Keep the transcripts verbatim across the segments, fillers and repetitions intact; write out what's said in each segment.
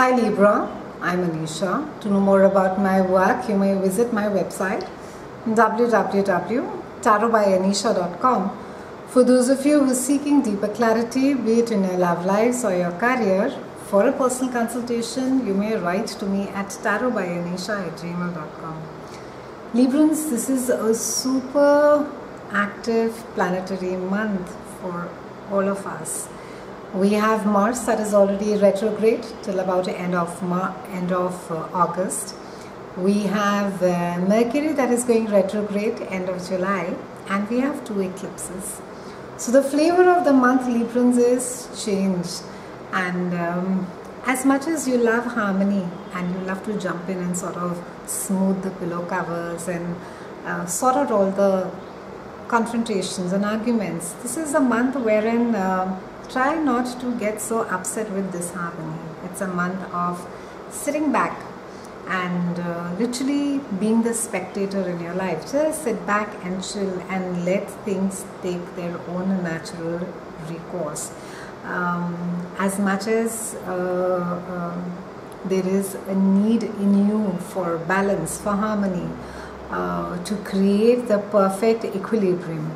Hi Libra, I'm Anisha. To know more about my work, you may visit my website w w w dot tarot by anisha dot com. For those of you who are seeking deeper clarity, be it in your love lives or your career, for a personal consultation, you may write to me at tarot by anisha at gmail dot com. Librans, this is a super active planetary month for all of us. We have Mars that is already retrograde till about the end of, Mar end of uh, August. We have uh, Mercury that is going retrograde end of July, and we have two eclipses. So the flavor of the month, Librans, is change. And um, as much as you love harmony and you love to jump in and sort of smooth the pillow covers and uh, sort out all the confrontations and arguments, this is a month wherein uh, try not to get so upset with disharmony. It's a month of sitting back and uh, literally being the spectator in your life. Just sit back and chill and let things take their own natural recourse. Um, as much as uh, um, there is a need in you for balance, for harmony, uh, to create the perfect equilibrium,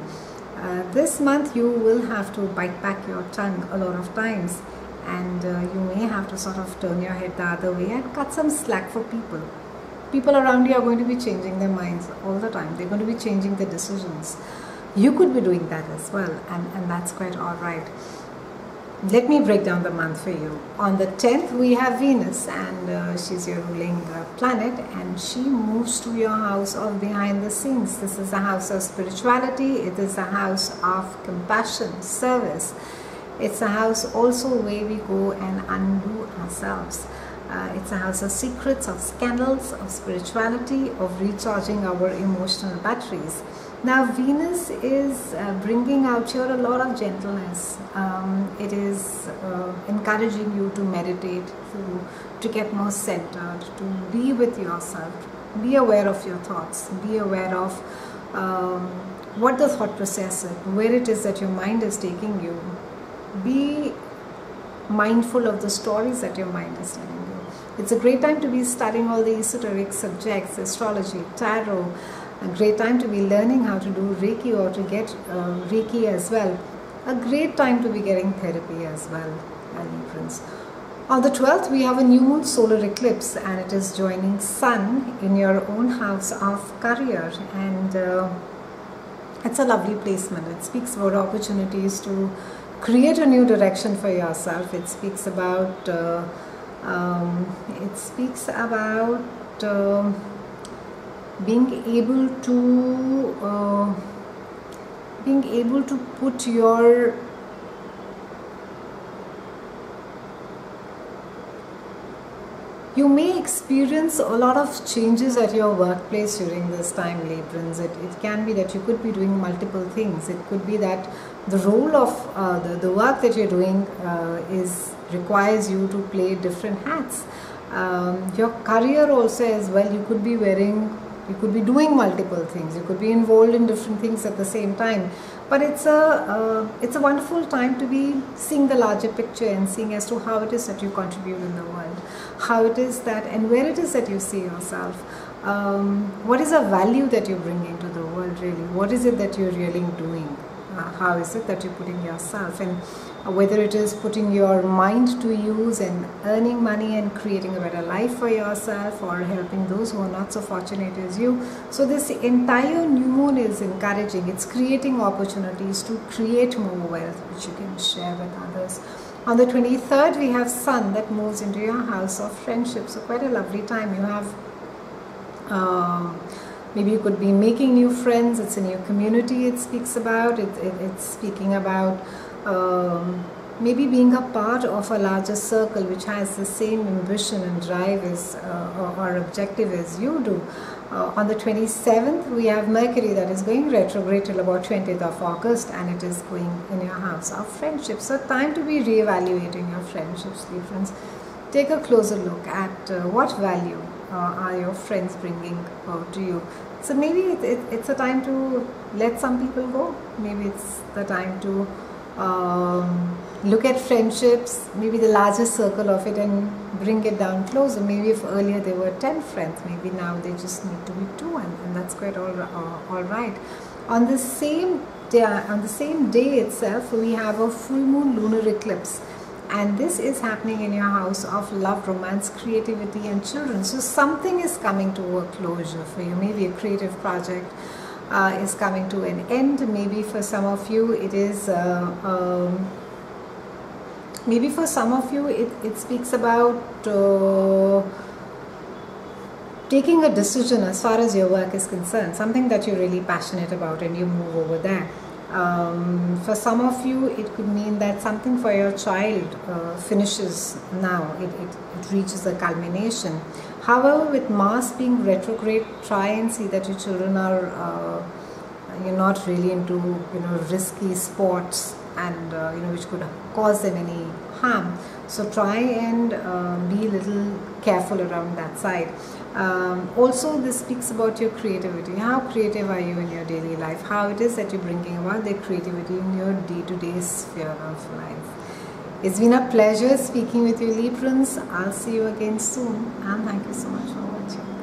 uh, this month you will have to bite back your tongue a lot of times, and uh, you may have to sort of turn your head the other way and cut some slack for people. People around you are going to be changing their minds all the time. They're going to be changing their decisions. You could be doing that as well, and, and that's quite all right. Let me break down the month for you. On the tenth, we have Venus, and uh, she's your ruling uh, planet, and she moves to your house of behind the scenes. This is a house of spirituality. It is a house of compassion, service. It's a house also where we go and undo ourselves. Uh, it's a house of secrets, of scandals, of spirituality, of recharging our emotional batteries. Now, Venus is uh, bringing out here a lot of gentleness. Um, it is uh, encouraging you to meditate, to, to get more centered, to be with yourself, be aware of your thoughts, be aware of um, what the thought process is, where it is that your mind is taking you. Be mindful of the stories that your mind is telling you. It's a great time to be studying all the esoteric subjects, astrology, tarot. A great time to be learning how to do reiki or to get uh, reiki as well. A great time to be getting therapy as well, Librans. On the twelfth, we have a new moon solar eclipse, and it is joining sun in your own house of career, and uh, it's a lovely placement. It speaks about opportunities to create a new direction for yourself. It speaks about uh, um, it speaks about uh, being able to uh, being able to put your you may experience a lot of changes at your workplace during this time, Librans. It, it can be that you could be doing multiple things. It could be that the role of uh, the, the work that you're doing uh, is requires you to play different hats. Um, your career also as well, you could be wearing You could be doing multiple things. You could be involved in different things at the same time. But it's a uh, it's a wonderful time to be seeing the larger picture and seeing as to how it is that you contribute in the world, how it is that and where it is that you see yourself. Um, what is the value that you bring into the world really? What is it that you're really doing? Uh, how is it that you're putting yourself, and whether it is putting your mind to use and earning money and creating a better life for yourself, or helping those who are not so fortunate as you. So this entire new moon is encouraging. It's creating opportunities to create more wealth which you can share with others. On the twenty-third, we have sun that moves into your house of friendship. So quite a lovely time. You have uh, maybe you could be making new friends. It's a new community it speaks about. It, it, it's speaking about um, maybe being a part of a larger circle which has the same ambition and drive as, uh, or, or objective as you do. Uh, on the twenty-seventh, we have Mercury that is going retrograde till about twentieth of August, and it is going in your house of friendship. So time to be reevaluating your friendships, dear friends. Take a closer look at uh, what value Uh, are your friends bringing uh, to you. So maybe it, it, it's a time to let some people go. Maybe it's the time to um, look at friendships, maybe the larger circle of it, and bring it down closer. Maybe if earlier there were ten friends, maybe now they just need to be two, and, and that's quite all, uh, all right. On the same day, on the same day itself, we have a full moon lunar eclipse, and this is happening in your house of love, romance, creativity, and children. So something is coming to a closure for you. Maybe a creative project uh, is coming to an end. Maybe for some of you, it is. Uh, um, Maybe for some of you, it, it speaks about uh, taking a decision as far as your work is concerned, something that you're really passionate about and you move over there. Um, for some of you, it could mean that something for your child uh, finishes now, it, it, it reaches a culmination. However, with Mars being retrograde, try and see that your children are, uh, you're not really into, you know, risky sports, and uh, you know, which could cause them any harm. So try and uh, be a little careful around that side. Um, also, this speaks about your creativity. How creative are you in your daily life? How it is that you're bringing about the creativity in your day-to-day sphere of life. It's been a pleasure speaking with you, Librans. I'll see you again soon, and thank you so much for watching.